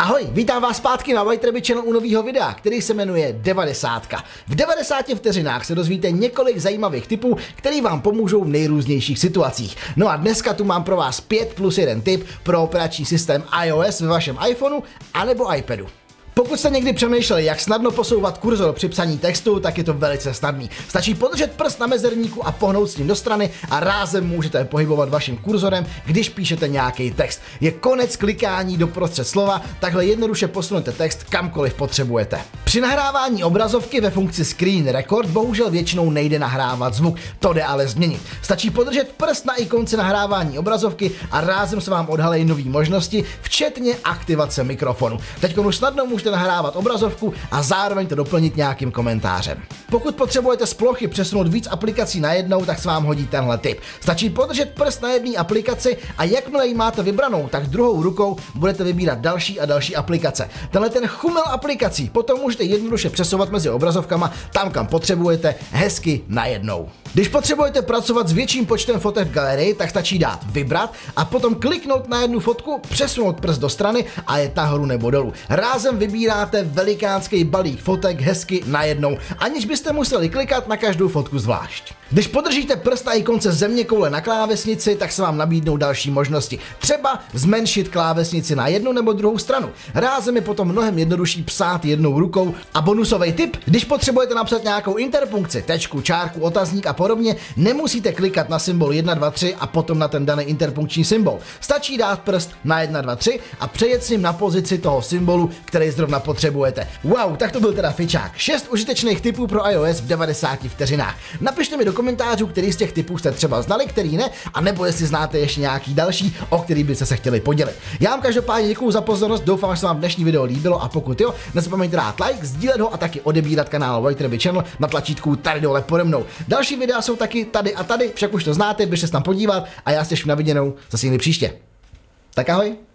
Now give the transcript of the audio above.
Ahoj, vítám vás zpátky na White Rabbit Channel u nového videa, který se jmenuje 90. V 90 vteřinách se dozvíte několik zajímavých tipů, které vám pomůžou v nejrůznějších situacích. No a dneska tu mám pro vás 5+1 tip pro operační systém iOS ve vašem iPhoneu anebo iPadu. Pokud jste někdy přemýšleli, jak snadno posouvat kurzor při psaní textu, tak je to velice snadný. Stačí podržet prst na mezerníku a pohnout s ním do strany a rázem můžete pohybovat vaším kurzorem, když píšete nějaký text. Je konec klikání doprostřed slova, takhle jednoduše posunete text kamkoliv potřebujete. Při nahrávání obrazovky ve funkci Screen Record bohužel většinou nejde nahrávat zvuk, to jde ale změnit. Stačí podržet prst na ikonce nahrávání obrazovky a rázem se vám odhalejí nové možnosti, včetně aktivace mikrofonu. Teď už snadno můžete nahrávat obrazovku a zároveň to doplnit nějakým komentářem. Pokud potřebujete z plochy přesunout víc aplikací najednou, tak se vám hodí tenhle tip. Stačí podržet prst na jedné aplikaci a jakmile ji máte vybranou, tak druhou rukou budete vybírat další a další aplikace. Tenhle ten chumel aplikací potom můžete jednoduše přesouvat mezi obrazovkama tam, kam potřebujete, hezky najednou. Když potřebujete pracovat s větším počtem fotek v galerii, tak stačí dát vybrat a potom kliknout na jednu fotku, přesunout prst do strany a jet nahoru nebo dolů. Rázem vybíráte velikánský balík fotek hezky najednou, aniž byste museli klikat na každou fotku zvlášť. Když podržíte prst na ikonce zeměkoule na klávesnici, tak se vám nabídnou další možnosti. Třeba zmenšit klávesnici na jednu nebo druhou stranu. Rázem je potom mnohem jednodušší psát jednou rukou. A bonusový tip, když potřebujete napsat nějakou interpunkci, tečku, čárku, otazník a podobně, nemusíte klikat na symbol 1, 2, 3 a potom na ten daný interpunkční symbol. Stačí dát prst na 1, 2, 3 a přejet s ním na pozici toho symbolu, který zrovna potřebujete. Wow, tak to byl teda fičák. 6 užitečných tipů pro iOS v 90 vteřinách. Napište mi do komentářů, který z těch typů jste třeba znali, který ne, a nebo jestli znáte ještě nějaký další, o který byste se chtěli podělit. Já vám každopádně děkuju za pozornost, doufám, že se vám dnešní video líbilo a pokud jo, nezapomeňte dát like, sdílet ho a taky odebírat kanál White Rabbit Channel na tlačítku tady dole pode mnou. Další videa jsou taky tady a tady, však už to znáte, běžte se tam podívat a já se těším na viděnou zase někdy příště. Tak ahoj!